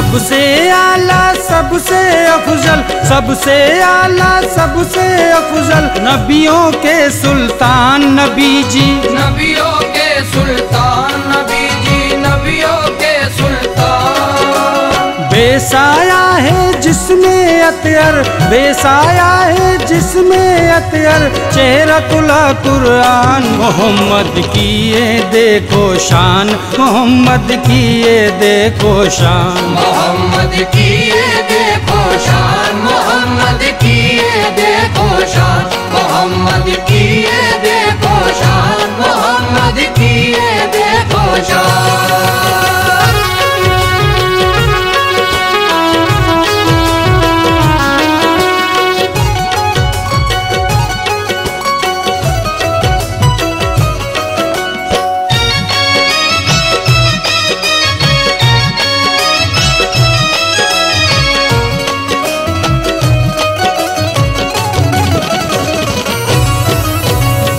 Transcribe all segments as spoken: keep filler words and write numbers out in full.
सबसे आला सबसे अफजल, सबसे आला सबसे अफजल, नबियों के सुल्तान नबी जी, नबियों के सुल्तान नबी जी, नबियों के सुल्तान। बेसाया है जिसने अत्यर, बेसाया है जिसने अत्यर, चेहरा कुला कुरान मोहम्मद की ये देखो शान, मोहम्मद की ये देखो शान, मोहम्मद की ये देखो शान, मोहम्मद की ये देखो शान, मोहम्मद की ये देखो शान, मोहम्मद की ये देखो शान।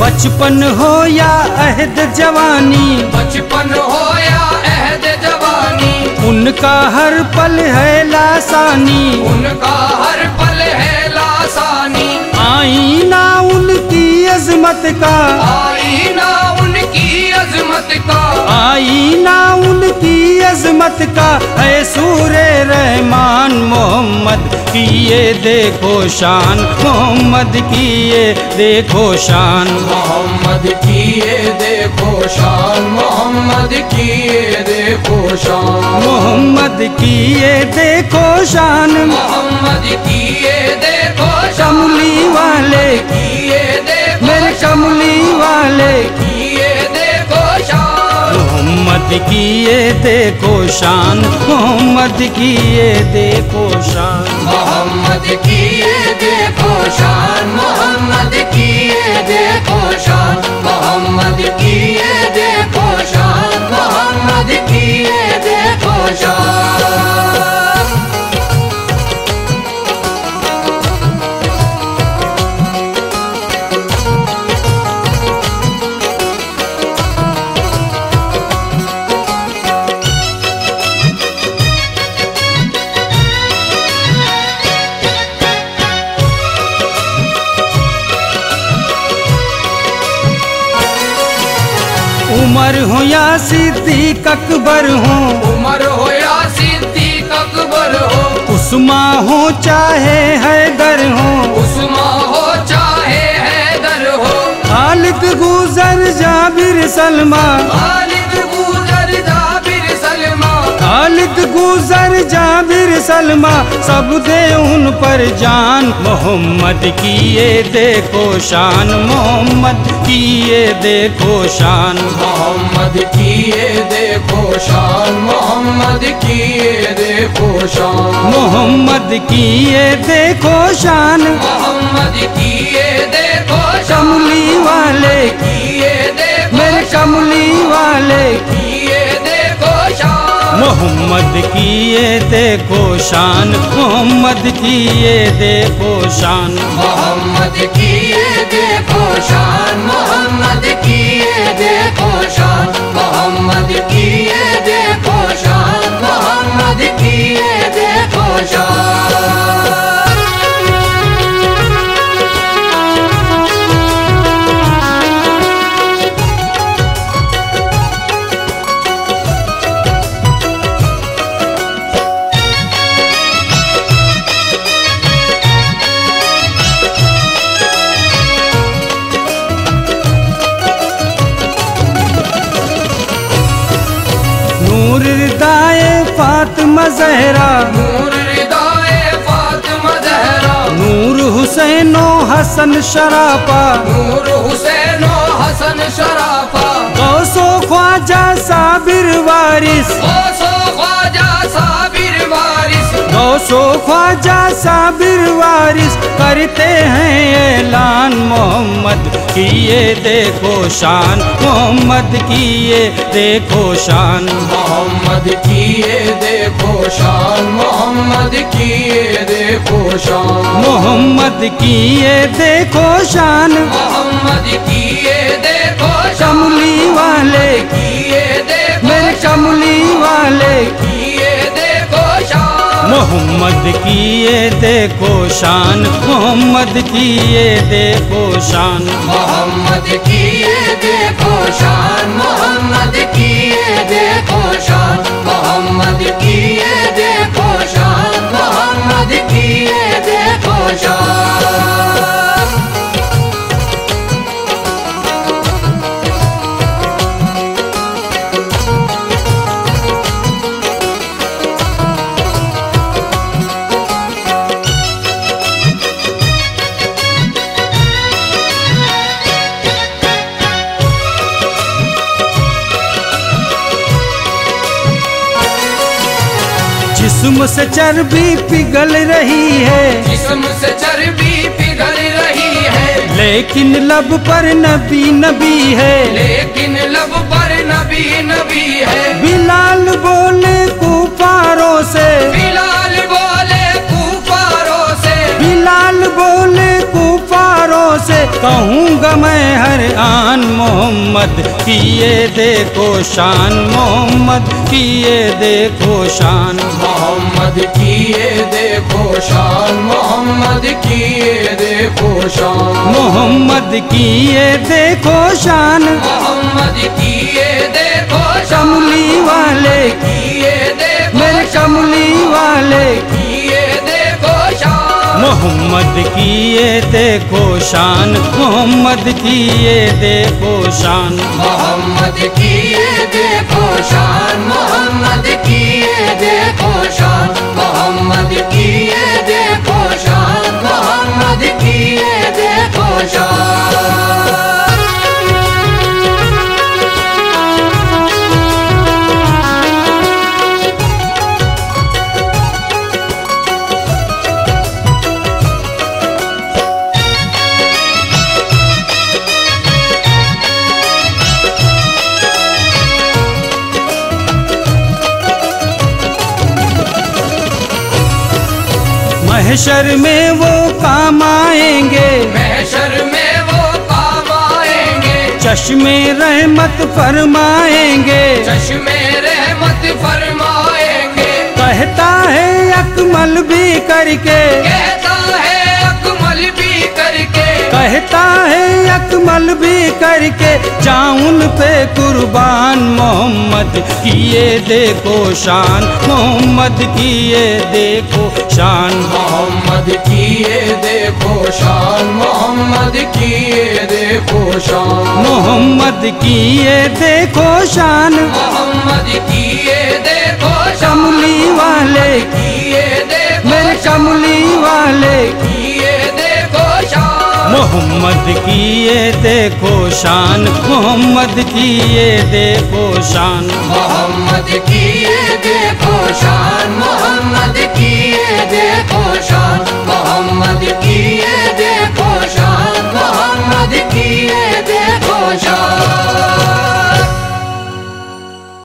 बचपन हो या अहद जवानी, बचपन हो या अहद जवानी, उनका हर पल है लासानी, उनका हर पल है लासानी, आईना उनकी अजमत का, आईना उनकी अजमत का, आईना उनकी अजमत का है सूरे रहमान मोहम्मद की ये देखो शान, मोहम्मद की ये देखो शान, मोहम्मद की ये देखो शान, मोहम्मद की ये देखो शान, मोहम्मद की ये देखो शान, मोहम्मद की ये देखो शान, कमली वाले की ये देखो, मेरे कमली वाले की ये देखो शान, मोहम्मद की ये देखो शान, मोहम्मद की ये देखो शान, मोहम्मद की ये देखो शान, मोहम्मद की ये देखो शान, मोहम्मद की ये देखो शान, मोहम्मद की ये देखो शान। उमर हो या सिद्दीक अकबर हो, उमर हो या सिद्दीक अकबर हो, उस्मा हो चाहे हैदर हो, उस्मा हो चाहे हैदर हो, हालिद गुजर जाबिर सलमान, हालिद गुजर जाबिर सलमान, हालिद गुजर जाबिर सलमा, सब दे उन पर जान, मोहम्मद की ये देखो शान, मोहम्मद की ये देखो शान, मोहम्मद की ये देखो शान, मोहम्मद की ये देखो शान, मोहम्मद की ये देखो शान, मोहम्मद की ये देखो शान, कमली वाले की ये देखो, मेरे कमली वाले की ये देखो शान, मोहम्मद की ये देखो शान, मोहम्मद की ये देखो शान, मोहम्मद की ये देखो शान, मोहम्मद की ये देखो शान, मोहम्मद की ये देखो शान, मोहम्मद की ये देखो शान। फात्मा ज़हरा, नूर रिदाए फात्मा ज़हरा, नूर हुसैन हसन शराफा, नूर हुसैन हसन शराफा, गौसो ख्वाजा साबिर वारिस, गौसो ख्वाजा साबिर वारिस, गौसो ख्वाजा साबिर वारिस, करते हैं ऐलान मोहम्मद की ये देखो शान, मोहम्मद की ये देखो शान, मोहम्मद की ये देखो शान, मोहम्मद की ये देखो शान, मोहम्मद की ये देखो शान, मोहम्मद की ये देखो शान, कमली वाले की ये देखो, मेरे कमली वाले की ये देखो शान, मोहम्मद की ये देखो शान, मोहम्मद की ये देखो शान, मोहम्मद की ये देखो शान, मोहम्मद की ये देखो शान, मोहम्मद की ये देखो शान, मोहम्मद की ये देखो शान। जिस्म से चर्बी पिघल रही है, जिस्म से चर्बी पिघल रही है, लेकिन लब पर नबी नबी है, लेकिन लब पर नबी नबी है। बिलाल बोले कुफारों से, बिलाल बोले कुफारों से, बिलाल बोले कुफारों से, कहूँगा मैं हर आन मोहम्मद की ये देखो शान, मोहम्मद की ये देखो शान, मोहम्मद की ये देखो शान, मोहम्मद की ये देखो शान, मोहम्मद की ये देखो शान, मोहम्मद की ये देखो कमली वाले की ये देखो, मेरे कमली वाले की ये देखो शान, मोहम्मद की ये देखो शान, मोहम्मद की ये देखो शान, मोहम्मद की ये देखो शान, मोहम्मद की ये देखो शान, मोहम्मद की ये देखो शान, मोहम्मद की ये देखो शान। महशर में वो काम आएंगे, महशर में वो काम आएंगे, चश्मे रहमत फरमाएंगे, चश्मे रहमत फरमाएंगे। कहता है अकमल भी करके, कहता है अकमल भी करके, कहता है अकमल भी करके, जाऊन पे कुर्बान मोहम्मद की ये देखो शान, मोहम्मद की ये देखो शान, मोहम्मद की ये देखो शान, मोहम्मद की ये देखो शान, मोहम्मद की ये देखो शान, मोहम्मद की ये देखो कमली वाले की ये देखो, मेरे कमली वाले की ये देखो शान, मोहम्मद की ये देखो शान, मोहम्मद की ये देखो शान, मोहम्मद की